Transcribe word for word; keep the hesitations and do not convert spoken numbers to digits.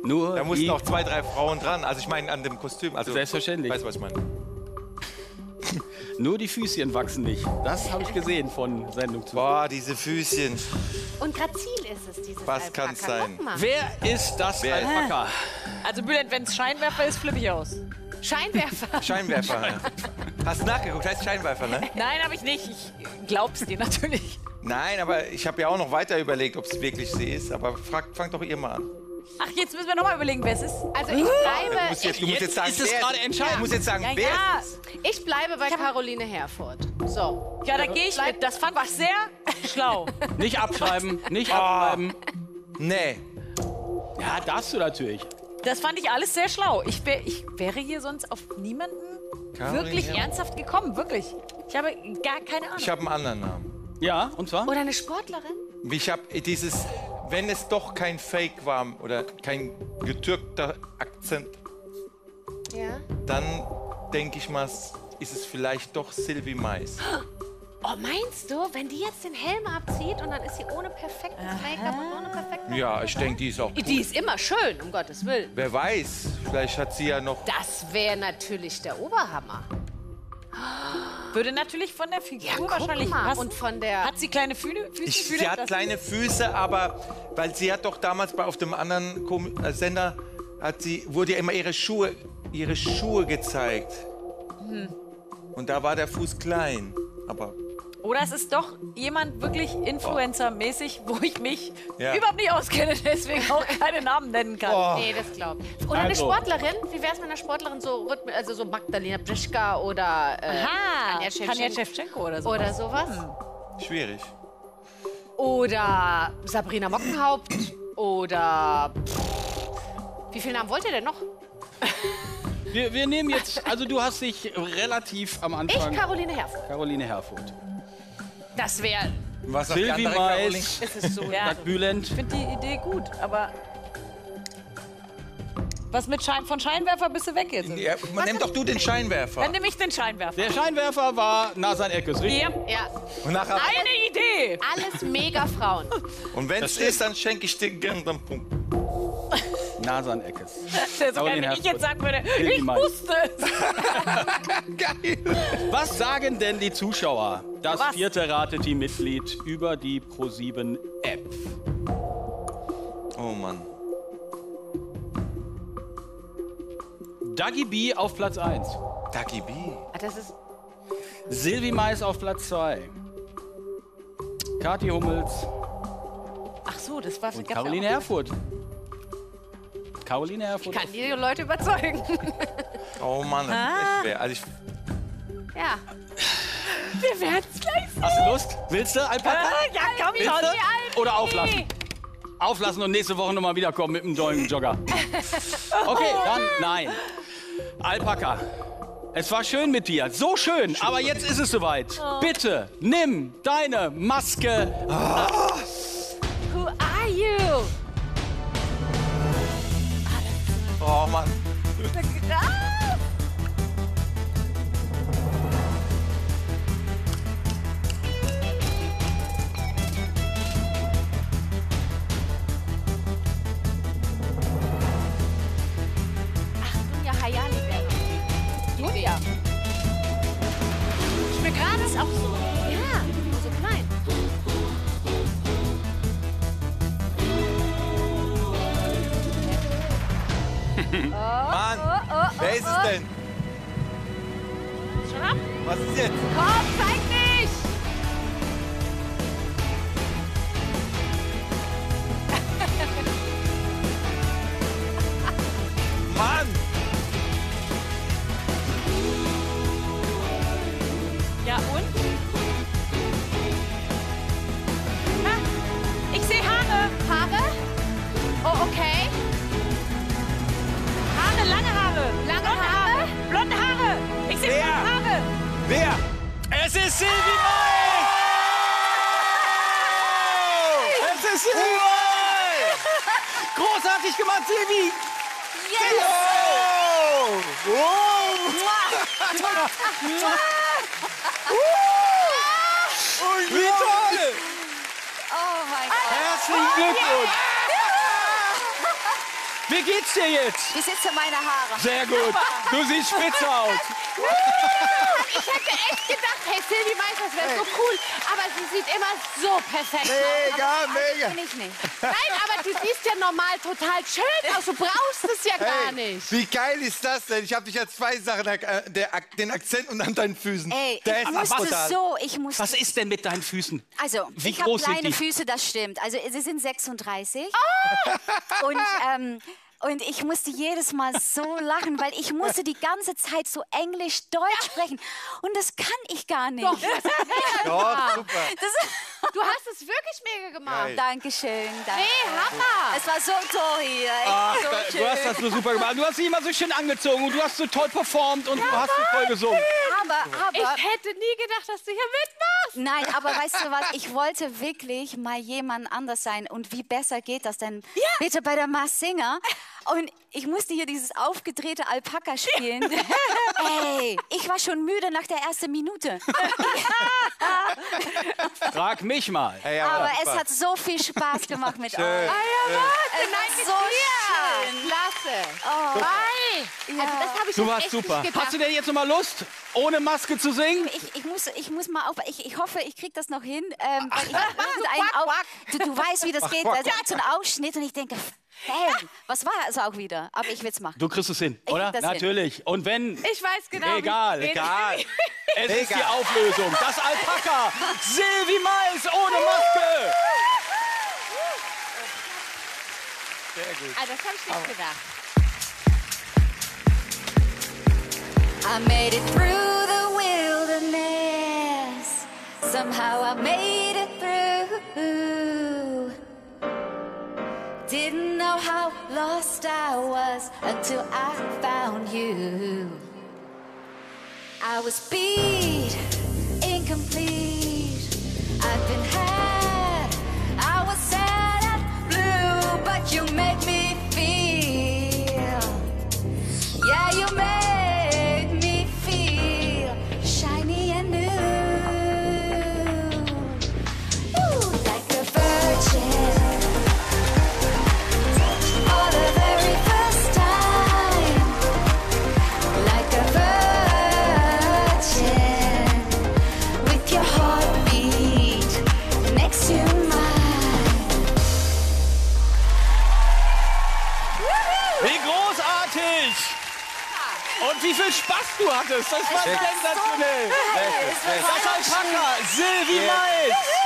Nur da mussten auch zwei, drei Frauen dran. Also ich meine an dem Kostüm. Also selbstverständlich. Weißt du, was ich meine? Nur die Füßchen wachsen nicht. Das habe ich gesehen von Sendung zu. Boah, diese Füßchen. Und grazil ist es, dieses Alpaka. Was kann's sein? Wer ist das Alpaka? Also Bülent, wenn es Scheinwerfer ist, flippe ich aus. Scheinwerfer. Scheinwerfer. Hast du nachgeguckt? Heißt Scheinwerfer, ne? Nein, habe ich nicht. Ich glaub's dir natürlich. Nein, aber ich habe ja auch noch weiter überlegt, ob es wirklich sie ist. Aber frag, fang doch ihr mal an. Ach, jetzt müssen wir nochmal überlegen, wer es ist. Also ich bleibe... Du musst jetzt, du musst jetzt, jetzt sagen, ist es gerade entscheidend. Ja. Du musst jetzt sagen, ja, wer ja. ist es? Ich bleibe bei ich Karoline Herfurth. So. Ja, da gehe ich bleib. mit. Das fand ich sehr schlau. Nicht abschreiben, nicht oh. abschreiben. Nee. Ja, darfst du natürlich. Das fand ich alles sehr schlau. Ich, wär, ich wäre hier sonst auf niemanden Karoline wirklich Herfurth. ernsthaft gekommen. Wirklich. Ich habe gar keine Ahnung. Ich habe einen anderen Namen. Ja, und zwar? Oder eine Sportlerin? Ich habe dieses... Wenn es doch kein Fake war oder kein getürkter Akzent, ja. dann denke ich mal, ist es vielleicht doch Sylvie Meis. Oh, meinst du, wenn die jetzt den Helm abzieht und dann ist sie ohne perfektes Make-up und ohne perfekten... Ja, ich denke, die ist auch gut. Die ist immer schön, um Gottes Willen. Wer weiß, vielleicht hat sie ja noch... Das wäre natürlich der Oberhammer. Würde natürlich von der Figur ja, wahrscheinlich passen. Und von der hat sie kleine Füße? Ich, Füße sie hat kleine Füße, aber weil sie hat doch damals bei auf dem anderen Kom äh, Sender hat sie wurde ja immer ihre Schuhe ihre Schuhe gezeigt. Hm. Und da war der Fuß klein, aber oder es ist doch jemand wirklich Influencer-mäßig, wo ich mich ja. überhaupt nicht auskenne, deswegen auch keine Namen nennen kann. Oh. Nee, das glaube ich. Oder also. eine Sportlerin? Wie wäre es mit einer Sportlerin, so, also so Magdalena Breschka oder äh, Tanja Shevchenko oder sowas? Oder sowas? Hm. Schwierig. Oder Sabrina Mockenhaupt oder... Wie viele Namen wollt ihr denn noch? wir, wir nehmen jetzt... Also du hast dich relativ am Anfang... Ich, Karoline Herfurth. Karoline Herfurth. Das wäre... Sylvie Meis, so, ja. Bülent. Ich finde die Idee gut, aber... Was mit Schein von Scheinwerfer bist du weg jetzt? Ja, nimm doch du den Scheinwerfer. Dann nehme ich den Scheinwerfer. Der Scheinwerfer war Nazan Eckes, richtig? Ja. ja. Und nachher eine Idee! Alles mega Frauen. Und wenn es ist, dann schenke ich dir gerne den Punkt. Nazan Eckes. Sogar wenn ich jetzt sagen würde, ich wusste es. Geil. Was sagen denn die Zuschauer, das Was? vierte Rateteam-Mitglied über die ProSieben-App? Oh Mann. Dagi Bee auf Platz eins. Dagi Bee? Ah, das ist... Sylvie Meis auf Platz zwei. Kathi Hummels. Ach so, das war... Und Karoline Herfurth. Karoline Herfurth. Ich kann die Leute überzeugen. Oh Mann, das ah. ist echt schwer. Also ich... Ja. Wir werden es gleich sehen. Hast du Lust? Willst du? Alpaka? Äh, ja, komm, ich hau die ein. Oder auflassen. Auflassen und nächste Woche nochmal wiederkommen mit einem dollen Jogger. Okay, dann nein. Alpaka, es war schön mit dir. So schön, aber jetzt ist es soweit. Oh. Bitte nimm deine Maske ab. Who are you? Oh Mann. Ich bin gerade auch so, ja, so klein. Oh, Mann, oh, oh, oh, wer ist es denn? Schon ab? Was ist jetzt? Komm, zeig dich! Mann! Ja, und? Ah, ich sehe Haare. Haare? Oh, okay. Haare, lange Haare. Lange Blonde Haare. Haare. Blonde Haare. Ich sehe blonde Haare. Wer? Es ist Sylvie Meis! Oh! Es ist Sylvie Meis! Großartig gemacht, Sylvie! Yes! Oh! Wow! Uh, und wie toll! Oh mein Gott! Herzlichen Glückwunsch! Wie geht's dir jetzt? Wie sitzen meine Haare? Sehr gut. Super. Du siehst spitze aus. Ich hätte echt gedacht, hey, Sylvie Meis, das wäre so cool. Aber sie sieht immer so perfekt aus. Mega, aber mega. Bin ich nicht. Nein, aber du siehst ja normal total schön aus. Du brauchst es ja gar hey, nicht. Wie geil ist das denn? Ich habe dich ja zwei Sachen, äh, der, Ak den Akzent und an deinen Füßen. Ey, der ich ist musste total. So, ich musste Was ist denn mit deinen Füßen? Also, wie ich habe kleine die? Füße, das stimmt. Also, sie sind sechsunddreißig. Oh! Und, ähm, Und ich musste jedes Mal so lachen, weil ich musste die ganze Zeit so Englisch-Deutsch sprechen. Und das kann ich gar nicht. Doch, das ist mega Doch, super. Das, du hast es wirklich mega gemacht. Geil. Dankeschön. Danke. Nee, Hammer. Es war so toll hier. Ach, so da, du hast das so super gemacht. Du hast dich immer so schön angezogen und du hast so toll performt und ja, du hast so toll gesungen. Aber, aber, ich hätte nie gedacht, dass du hier mitmachst. Nein, aber weißt du was? Ich wollte wirklich mal jemand anders sein. Und wie besser geht das denn? Ja. Bitte bei der Masked Singer. Und ich musste hier dieses aufgedrehte Alpaka spielen. Ey, ich war schon müde nach der ersten Minute. Frag mich mal. Hey, aber, aber es hat so viel Spaß gemacht mit euch. Ah, ja, es Nein, war mit so dir. Schön. Klasse. Oh. Bye. Ja. Also das habe ich Du warst echt super. Nicht gedacht. Hast du denn jetzt noch mal Lust, ohne Maske zu singen? Ich, ich, muss, ich muss mal auf. Ich, ich hoffe, ich kriege das noch hin. Ähm, Ach, ich, ach, du, quack, quack. Du, du weißt, wie das Ach, geht. Da ist so ein Ausschnitt und ich denke... Hey, was war es auch wieder? Aber ich will es machen. Du kriegst es hin, ich oder? Natürlich. Hin. Und wenn. Ich weiß genau. Egal. Egal. Es Egal. Ist die Auflösung. Das Alpaka. Sylvie Meis ohne Maske. Sehr gut. Ah, das hab ich nicht gedacht. I made it through the wilderness. Somehow I made it through. Didn't know how lost I was until I found you. I was beat, incomplete. I've been had, I was sad and blue, but you make me feel. Yeah, you make me feel shiny and new. Ooh, like a virgin. Wie viel Spaß du hattest, das war sensationell. Das Alpaka, Sylvie Meis.